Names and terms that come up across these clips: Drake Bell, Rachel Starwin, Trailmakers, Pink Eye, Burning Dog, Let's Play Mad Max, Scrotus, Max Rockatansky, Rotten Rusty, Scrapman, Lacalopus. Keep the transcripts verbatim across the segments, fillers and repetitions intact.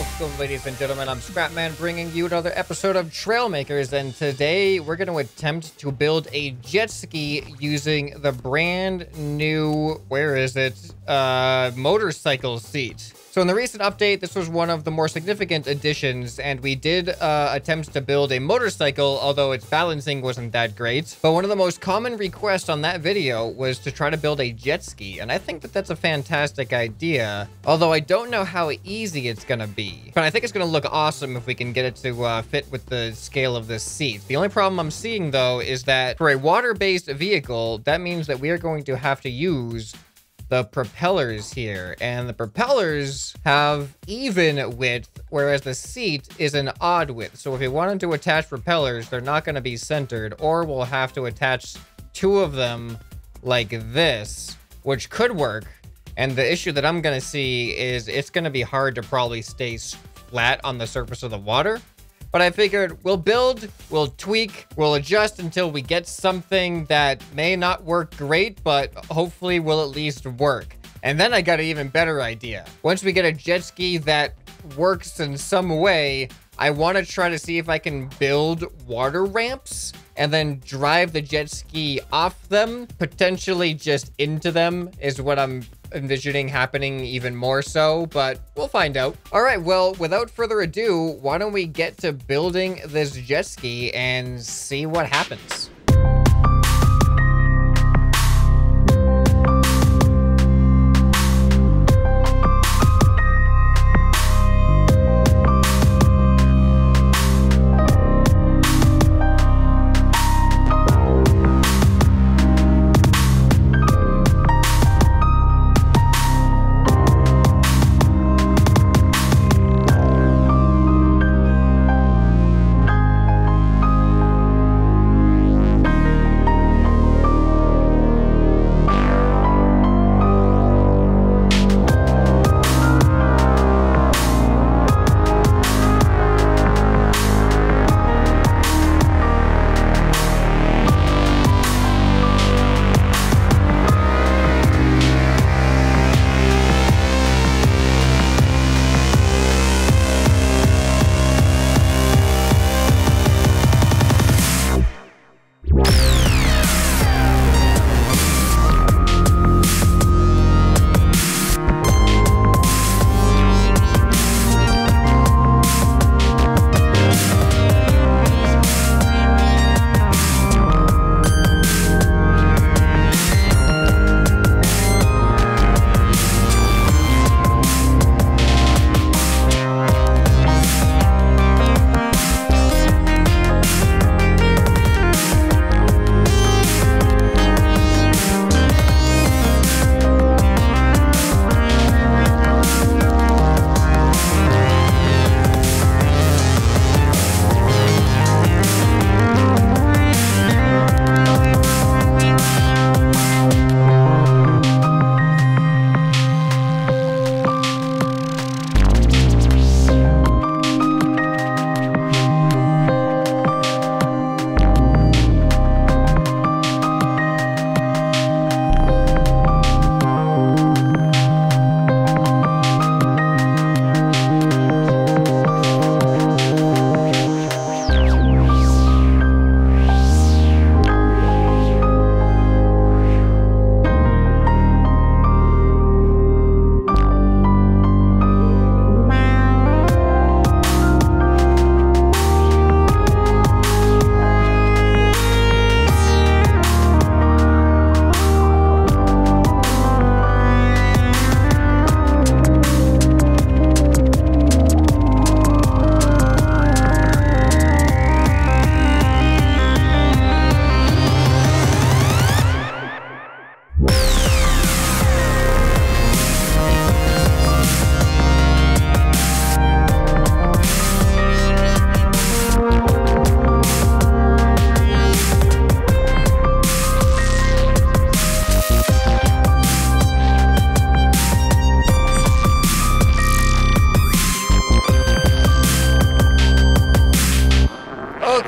Welcome, ladies and gentlemen. I'm Scrapman, bringing you another episode of Trailmakers, and today we're going to attempt to build a jet ski using the brand new, where is it, uh, motorcycle seat. So in the recent update, this was one of the more significant additions, and we did uh, attempt to build a motorcycle, although its balancing wasn't that great. But one of the most common requests on that video was to try to build a jet ski, and I think that that's a fantastic idea, although I don't know how easy it's gonna be. But I think it's gonna look awesome if we can get it to uh, fit with the scale of this seat. The only problem I'm seeing, though, is that for a water-based vehicle, that means that we are going to have to use the propellers here, and the propellers have even width, whereas the seat is an odd width. So if we wanted to attach propellers, they're not going to be centered, or we'll have to attach two of them like this, which could work. And the issue that I'm going to see is it's going to be hard to probably stay flat on the surface of the water. But I figured we'll build, we'll tweak, we'll adjust until we get something that may not work great, but hopefully will at least work. And then I got an even better idea. Once we get a jet ski that works in some way, I want to try to see if I can build water ramps and then drive the jet ski off them, potentially just into them is what I'm envisioning happening even more so, but we'll find out. All right, well, without further ado, why don't we get to building this jet ski and see what happens.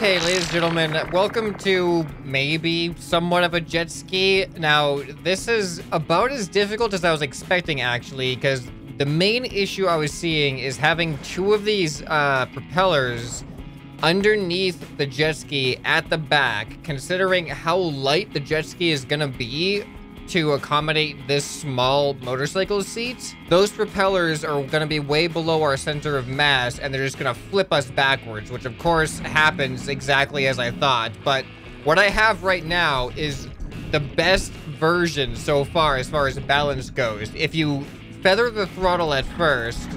Okay, ladies and gentlemen, welcome to maybe somewhat of a jet ski. Now, this is about as difficult as I was expecting, actually, because The main issue I was seeing is having two of these uh, propellers underneath the jet ski at the back, considering how light the jet ski is gonna be to accommodate this small motorcycle seat. Those propellers are gonna be way below our center of mass, and they're just gonna flip us backwards, which of course happens exactly as I thought. But what I have right now is the best version so far as far as balance goes. If you feather the throttle at first,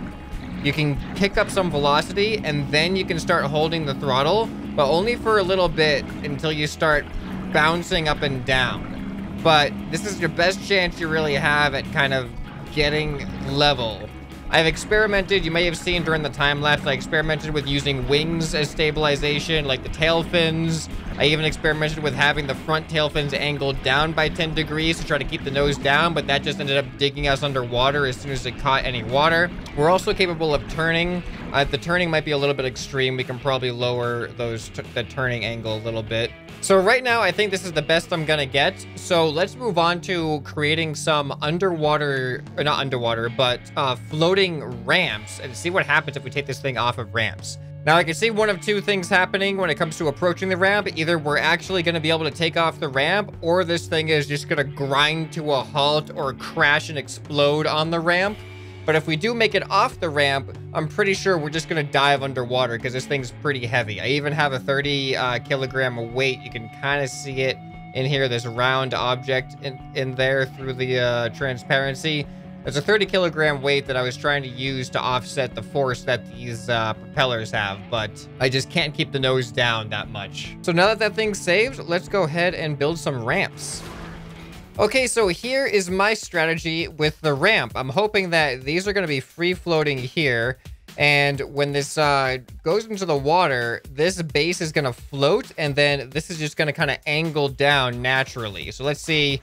you can pick up some velocity, and then you can start holding the throttle, but only for a little bit until you start bouncing up and down. But this is your best chance you really have at kind of getting level. I've experimented, you may have seen during the time lapse, I experimented with using wings as stabilization, like the tail fins. I even experimented with having the front tail fins angled down by ten degrees to try to keep the nose down, but that just ended up digging us underwater as soon as it caught any water. We're also capable of turning. Uh, the turning might be a little bit extreme. We can probably lower those t the turning angle a little bit. So right now, I think this is the best I'm gonna get. So let's move on to creating some underwater, or not underwater, but uh, floating ramps, and see what happens if we take this thing off of ramps. Now I can see one of two things happening when it comes to approaching the ramp. Either we're actually gonna be able to take off the ramp, or this thing is just gonna grind to a halt or crash and explode on the ramp. But if we do make it off the ramp, I'm pretty sure we're just gonna dive underwater because this thing's pretty heavy. I even have a thirty kilogram weight. You can kind of see it in here, this round object in, in there through the uh, transparency. There's a thirty kilogram weight that I was trying to use to offset the force that these uh, propellers have, but I just can't keep the nose down that much. So now that that thing's saved, let's go ahead and build some ramps. Okay, so here is my strategy with the ramp. I'm hoping that these are gonna be free floating here, and when this uh, goes into the water, this base is gonna float, and then this is just gonna kind of angle down naturally. So let's see.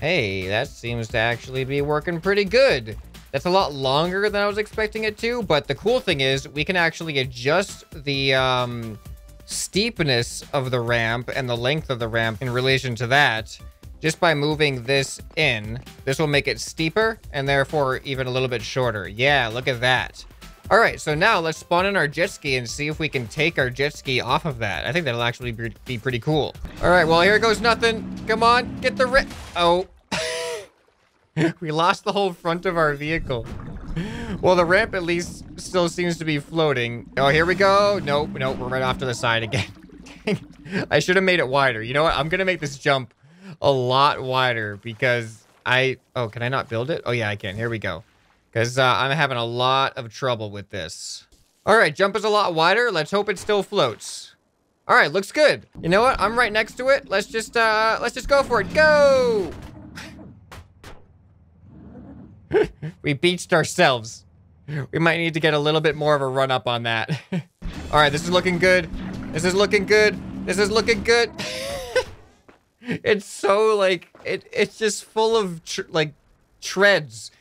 Hey, that seems to actually be working pretty good. That's a lot longer than I was expecting it to, but the cool thing is we can actually adjust the um, steepness of the ramp and the length of the ramp in relation to that just by moving this in. This will make it steeper and therefore even a little bit shorter. Yeah, look at that. All right, so now let's spawn in our jet ski and see if we can take our jet ski off of that. I think that'll actually be pretty cool. All right, well, here goes nothing. Come on, get the rip. Oh, we lost the whole front of our vehicle. Well, the ramp at least still seems to be floating. Oh, here we go. Nope, nope, we're right off to the side again. I should have made it wider. You know what? I'm gonna make this jump a lot wider because I, oh, can I not build it? Oh yeah, I can, here we go. Because uh, I'm having a lot of trouble with this. All right, jump is a lot wider. Let's hope it still floats. All right, looks good. You know what? I'm right next to it. Let's just uh, let's just go for it. Go! We beached ourselves. We might need to get a little bit more of a run up on that. All right, this is looking good. This is looking good. This is looking good. It's so like it. It's just full of tr like treads.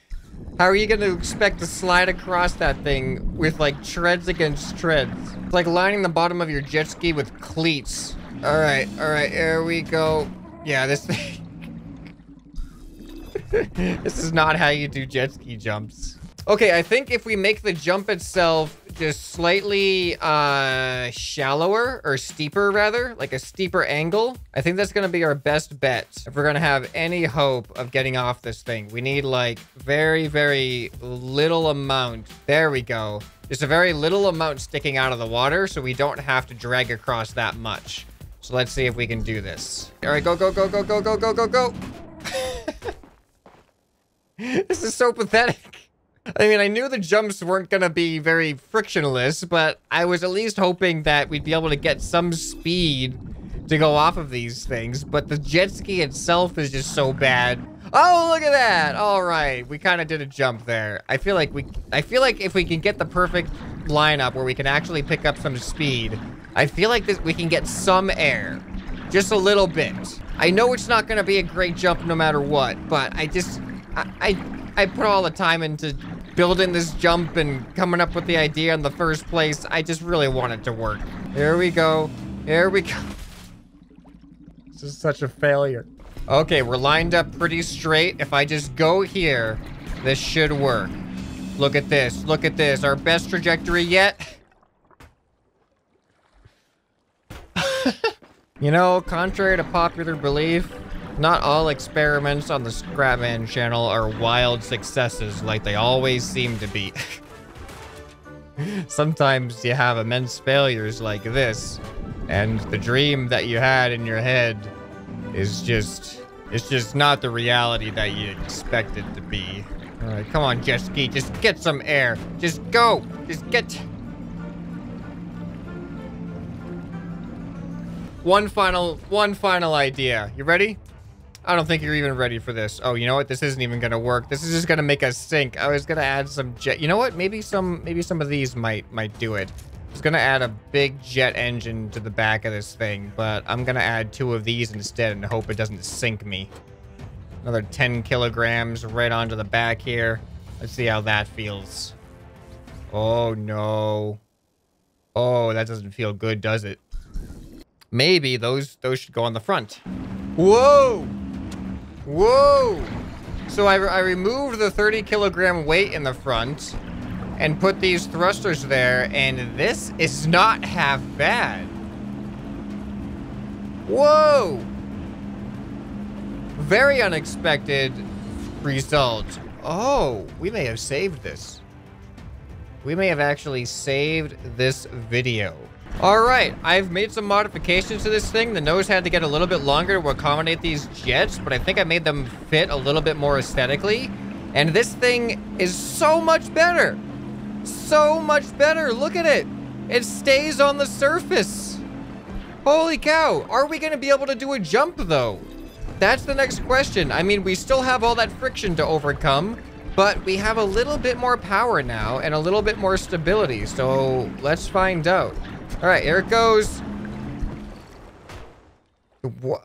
How are you going to expect to slide across that thing with, like, treads against treads? It's like lining the bottom of your jet ski with cleats. All right, all right, here we go. Yeah, this thing... This is not how you do jet ski jumps. Okay, I think if we make the jump itself just slightly uh, shallower, or steeper, rather, like a steeper angle, I think that's going to be our best bet if we're going to have any hope of getting off this thing. We need, like, very, very little amount. There we go. Just a very little amount sticking out of the water, so we don't have to drag across that much. So let's see if we can do this. All right, go, go, go, go, go, go, go, go, go. This is so pathetic. I mean, I knew the jumps weren't gonna be very frictionless, but I was at least hoping that we'd be able to get some speed to go off of these things, but the jet ski itself is just so bad. Oh, look at that! All right, we kind of did a jump there. I feel like we, I feel like if we can get the perfect lineup where we can actually pick up some speed, I feel like this, we can get some air, just a little bit. I know it's not gonna be a great jump no matter what, but I just, I, I, I put all the time into building this jump and coming up with the idea in the first place. I just really want it to work. Here we go. Here we go. This is such a failure. Okay, we're lined up pretty straight. If I just go here, this should work. Look at this. Look at this. Our best trajectory yet. You know, contrary to popular belief, not all experiments on the Scrapman channel are wild successes like they always seem to be. Sometimes you have immense failures like this, and the dream that you had in your head is just, it's just not the reality that you expected it to be. All right, come on, jet ski, just get some air. Just go, just get. One final, one final idea. You ready? I don't think you're even ready for this. Oh, you know what? This isn't even gonna work. This is just gonna make us sink. I was gonna add some jet. You know what? Maybe some, maybe some of these might, might do it. I was gonna add a big jet engine to the back of this thing, but I'm gonna add two of these instead and hope it doesn't sink me. Another ten kilograms right onto the back here. Let's see how that feels. Oh no. Oh, that doesn't feel good, does it? Maybe those those should go on the front. Whoa! Whoa! So I, re I removed the thirty kilogram weight in the front and put these thrusters there, and this is not half bad. Whoa! Very unexpected result. Oh, we may have saved this. We may have actually saved this video. All right, I've made some modifications to this thing. The nose had to get a little bit longer to accommodate these jets, but I think I made them fit a little bit more aesthetically. And this thing is so much better. So much better, look at it. It stays on the surface. Holy cow, are we gonna be able to do a jump though? That's the next question. I mean, we still have all that friction to overcome, but we have a little bit more power now and a little bit more stability, so let's find out. All right, here it goes.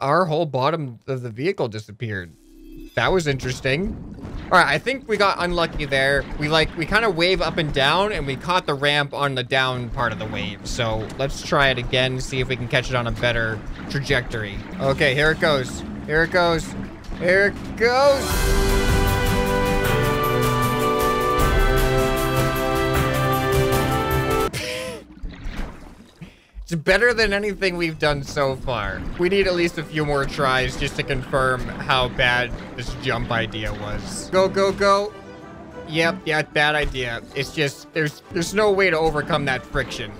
Our whole bottom of the vehicle disappeared. That was interesting. All right, I think we got unlucky there. We like, we kind of wave up and down and we caught the ramp on the down part of the wave. So let's try it again, see if we can catch it on a better trajectory. Okay, here it goes. Here it goes. Here it goes. It's better than anything we've done so far. We need at least a few more tries just to confirm how bad this jump idea was. Go, go, go. Yep, yeah, bad idea. It's just, there's there's no way to overcome that friction.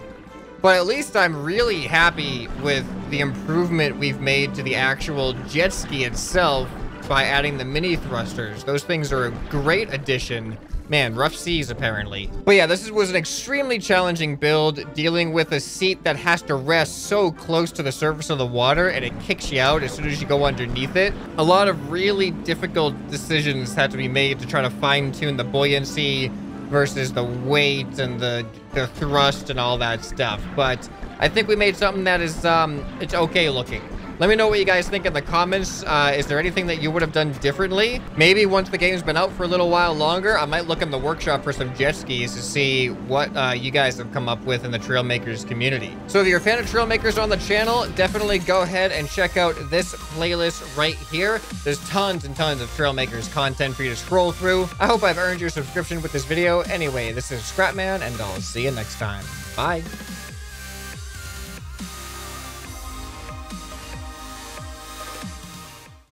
But at least I'm really happy with the improvement we've made to the actual jet ski itself by adding the mini thrusters. Those things are a great addition. Man, rough seas apparently. But yeah, this was an extremely challenging build, dealing with a seat that has to rest so close to the surface of the water and it kicks you out as soon as you go underneath it. A lot of really difficult decisions had to be made to try to fine tune the buoyancy versus the weight and the, the thrust and all that stuff. But I think we made something that is, um, it's okay looking. Let me know what you guys think in the comments. Uh, is there anything that you would have done differently? Maybe once the game's been out for a little while longer, I might look in the workshop for some jet skis to see what uh, you guys have come up with in the Trailmakers community. So if you're a fan of Trailmakers on the channel, definitely go ahead and check out this playlist right here. There's tons and tons of Trailmakers content for you to scroll through. I hope I've earned your subscription with this video. Anyway, this is Scrapman, and I'll see you next time. Bye.